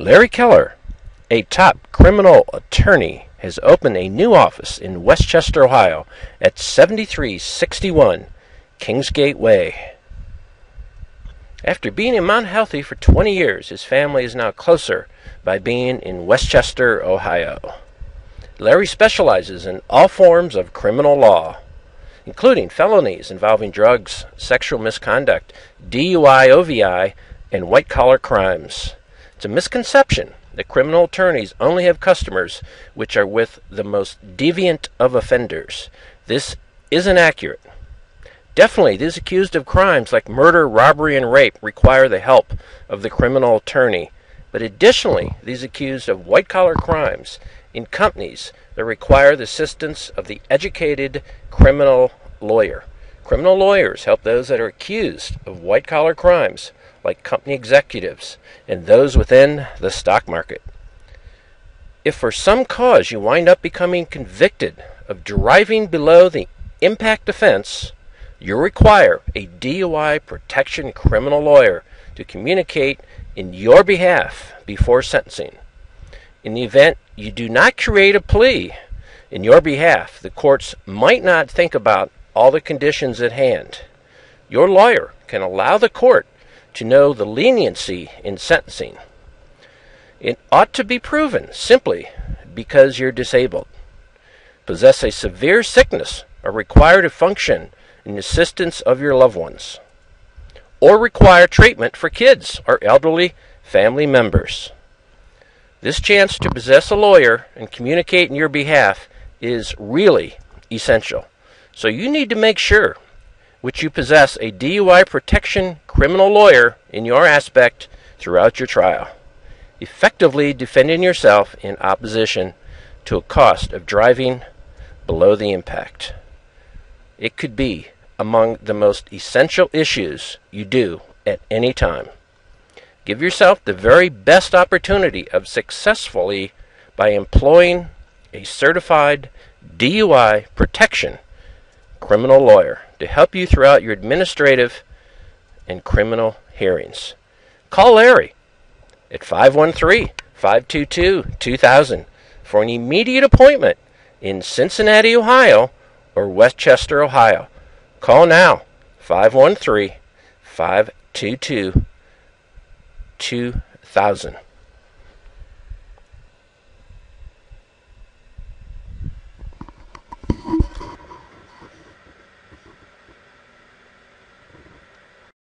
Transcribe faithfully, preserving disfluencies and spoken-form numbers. Larry Keller, a top criminal attorney, has opened a new office in West Chester, Ohio at seventy-three sixty-one Kingsgate Way. After being in Mount Healthy for twenty years, his family is now closer by being in West Chester, Ohio. Larry specializes in all forms of criminal law, including felonies involving drugs, sexual misconduct, D U I, O V I, and white-collar crimes. It's a misconception that criminal attorneys only have customers which are with the most deviant of offenders. This isn't accurate. Definitely, those accused of crimes like murder, robbery, and rape require the help of the criminal attorney. But additionally, these accused of white-collar crimes in companies that require the assistance of the educated criminal lawyer. Criminal lawyers help those that are accused of white-collar crimes, like company executives and those within the stock market. If for some cause you wind up becoming convicted of driving below the impact offense, you require a D U I protection criminal lawyer to communicate in your behalf before sentencing. In the event you do not create a plea in your behalf, the courts might not think about all the conditions at hand. Your lawyer can allow the court to know the leniency in sentencing. It ought to be proven simply because you're disabled, possess a severe sickness, or require to function in the assistance of your loved ones, or require treatment for kids or elderly family members. This chance to possess a lawyer and communicate in your behalf is really essential. So you need to make sure that you possess a D U I protection criminal lawyer in your aspect throughout your trial, effectively defending yourself in opposition to a cost of driving below the impact. It could be among the most essential issues you do at any time. Give yourself the very best opportunity of successfully by employing a certified D U I protection criminal lawyer to help you throughout your administrative and criminal hearings. Call Larry at five one three, five two two, two thousand for an immediate appointment in Cincinnati, Ohio, or West Chester, Ohio. Call now, five one three, five two two, two thousand.